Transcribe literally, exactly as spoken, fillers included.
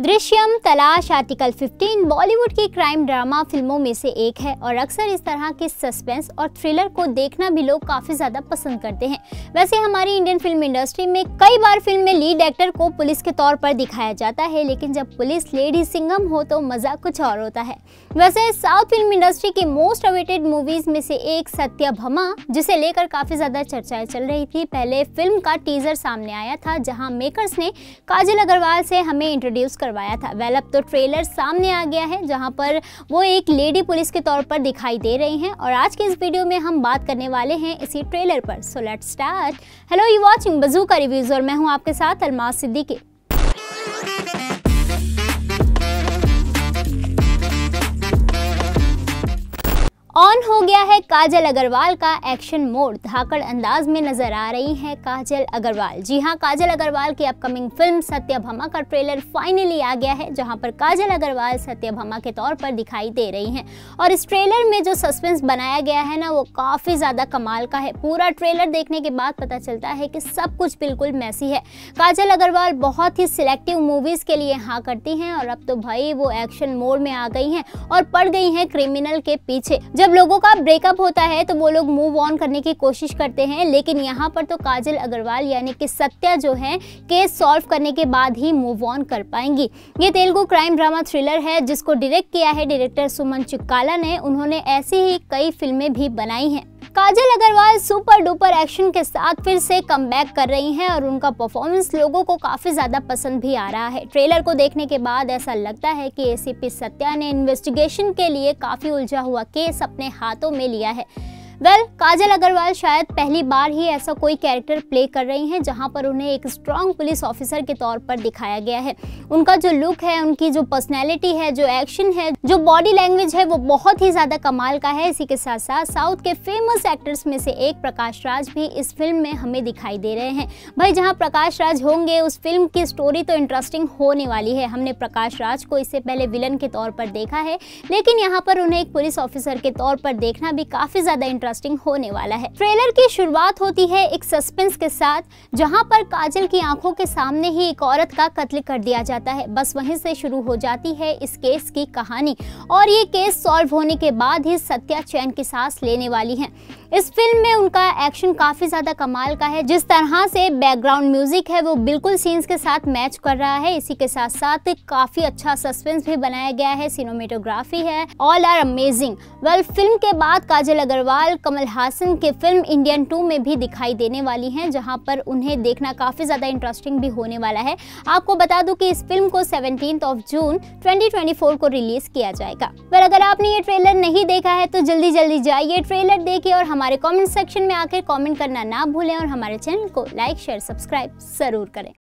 दृश्यम तलाश आर्टिकल पंद्रह बॉलीवुड की क्राइम ड्रामा फिल्मों में से एक है और अक्सर इस तरह के सस्पेंस और थ्रिलर को देखना भी लोग काफी ज्यादा पसंद करते हैं। वैसे हमारी इंडियन फिल्म इंडस्ट्री में कई बार फिल्म में लीड एक्टर को पुलिस के तौर पर दिखाया जाता है, लेकिन जब पुलिस लेडी सिंघम हो तो मजा कुछ और होता है। वैसे साउथ फिल्म इंडस्ट्री की मोस्ट अवेटेड मूवीज में से एक सत्यभामा, जिसे लेकर काफी ज्यादा चर्चाएं चल रही थी, पहले फिल्म का टीजर सामने आया था जहाँ मेकर्स ने काजल अग्रवाल से हमें इंट्रोड्यूस करवाया था। वेल अब तो ट्रेलर सामने आ गया है जहां पर वो एक लेडी पुलिस के तौर पर दिखाई दे रही हैं और आज के इस वीडियो में हम बात करने वाले हैं इसी ट्रेलर पर। So let's start. Hello, you watching Bazooka reviews और मैं हूं आपके साथ अलमास सिद्दीकी। ऑन हो गया है काजल अग्रवाल का एक्शन मोड, धाकड़ अंदाज में नजर आ रही हैं काजल अग्रवाल। जी हां, काजल अग्रवाल की अपकमिंग फिल्म सत्यभामा का ट्रेलर फाइनली आ गया है जहां पर काजल अग्रवाल सत्यभामा के तौर पर दिखाई दे रही हैं और इस ट्रेलर में जो सस्पेंस बनाया गया है ना, वो काफ़ी ज़्यादा कमाल का है। पूरा ट्रेलर देखने के बाद पता चलता है कि सब कुछ बिल्कुल मैसी है। काजल अग्रवाल बहुत ही सिलेक्टिव मूवीज़ के लिए हाँ करती हैं और अब तो भाई वो एक्शन मोड में आ गई हैं और पड़ गई हैं क्रिमिनल के पीछे। जब लोगों का ब्रेकअप होता है तो वो लोग मूव ऑन करने की कोशिश करते हैं, लेकिन यहाँ पर तो काजल अग्रवाल यानी कि सत्या जो है केस सॉल्व करने के बाद ही मूव ऑन कर पाएंगी। ये तेलुगु क्राइम ड्रामा थ्रिलर है जिसको डायरेक्ट किया है डायरेक्टर सुमन चुक्काला ने। उन्होंने ऐसी ही कई फिल्में भी बनाई हैं। Kajal Agarwal super duper action के साथ फिर से कमबैक कर रही हैं और उनका परफॉर्मेंस लोगों को काफ़ी ज़्यादा पसंद भी आ रहा है। ट्रेलर को देखने के बाद ऐसा लगता है कि एसीपी सत्या ने इन्वेस्टिगेशन के लिए काफ़ी उलझा हुआ केस अपने हाथों में लिया है। वेल well, काजल अग्रवाल शायद पहली बार ही ऐसा कोई कैरेक्टर प्ले कर रही हैं जहां पर उन्हें एक स्ट्रांग पुलिस ऑफिसर के तौर पर दिखाया गया है। उनका जो लुक है, उनकी जो पर्सनैलिटी है, जो एक्शन है, जो बॉडी लैंग्वेज है, वो बहुत ही ज़्यादा कमाल का है। इसी के साथ साथ साउथ के फेमस एक्टर्स में से एक प्रकाश राज भी इस फिल्म में हमें दिखाई दे रहे हैं। भाई जहाँ प्रकाश राज होंगे उस फिल्म की स्टोरी तो इंटरेस्टिंग होने वाली है। हमने प्रकाश राज को इससे पहले विलन के तौर पर देखा है, लेकिन यहाँ पर उन्हें एक पुलिस ऑफिसर के तौर पर देखना भी काफ़ी ज़्यादा इंटरेस्टिंग होने वाला है। ट्रेलर की शुरुआत होती है एक सस्पेंस के साथ जहां पर काजल की आंखों के सामने ही एक औरत का कत्ल कर दिया जाता है। बस वहीं से शुरू हो जाती है इस केस की कहानी और ये केस सॉल्व होने के बाद ही सत्या चैन की सांस लेने वाली हैं। इस फिल्म में उनका एक्शन काफी ज्यादा कमाल का है। जिस तरह से बैकग्राउंड म्यूजिक है वो बिल्कुल सीन्स के साथ मैच कर रहा है। इसी के साथ साथ काफी अच्छा सस्पेंस भी बनाया गया है, सिनेमेटोग्राफी है, all are amazing. Well film के बाद काजल अग्रवाल कमल हासन की फिल्म इंडियन टू में भी दिखाई देने वाली हैं, जहां पर उन्हें देखना काफी ज्यादा इंटरेस्टिंग भी होने वाला है। आपको बता दूं कि इस फिल्म को सत्रह of June twenty twenty four को रिलीज किया जाएगा। पर अगर आपने ये ट्रेलर नहीं देखा है तो जल्दी जल्दी जाइए ट्रेलर देखिए और हमारे कमेंट सेक्शन में आकर कमेंट करना ना भूलें और हमारे चैनल को लाइक शेयर सब्सक्राइब जरूर करें।